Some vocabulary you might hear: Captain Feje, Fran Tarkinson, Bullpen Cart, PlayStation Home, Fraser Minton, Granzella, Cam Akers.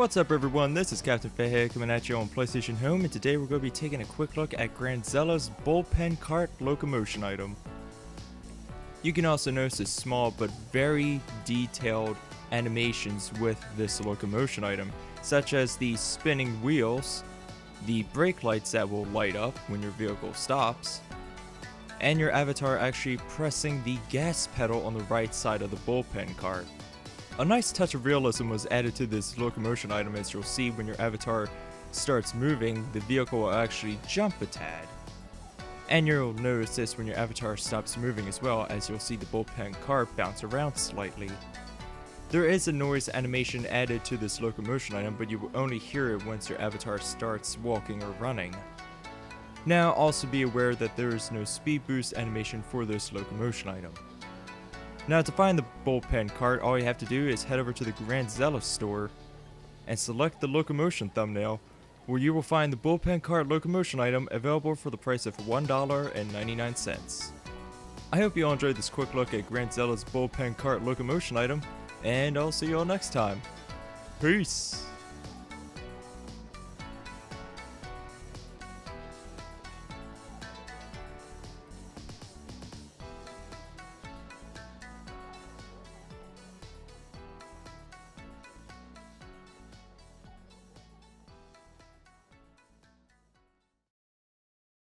What's up everyone, this is Captain Feje coming at you on PlayStation Home, and today we're going to be taking a quick look at Granzella's bullpen cart locomotion item. You can also notice the small but very detailed animations with this locomotion item, such as the spinning wheels, the brake lights that will light up when your vehicle stops, and your avatar actually pressing the gas pedal on the right side of the bullpen cart. A nice touch of realism was added to this locomotion item, as you'll see when your avatar starts moving, the vehicle will actually jump a tad. And you'll notice this when your avatar stops moving as well, as you'll see the bullpen cart bounce around slightly. There is a noise animation added to this locomotion item, but you will only hear it once your avatar starts walking or running. Now also be aware that there is no speed boost animation for this locomotion item. Now to find the bullpen cart, all you have to do is head over to the Granzella store and select the locomotion thumbnail, where you will find the bullpen cart locomotion item available for the price of $1.99. I hope you all enjoyed this quick look at Granzella's bullpen cart locomotion item, and I'll see you all next time. Peace!